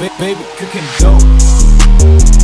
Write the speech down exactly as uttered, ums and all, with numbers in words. Baby cooking dope.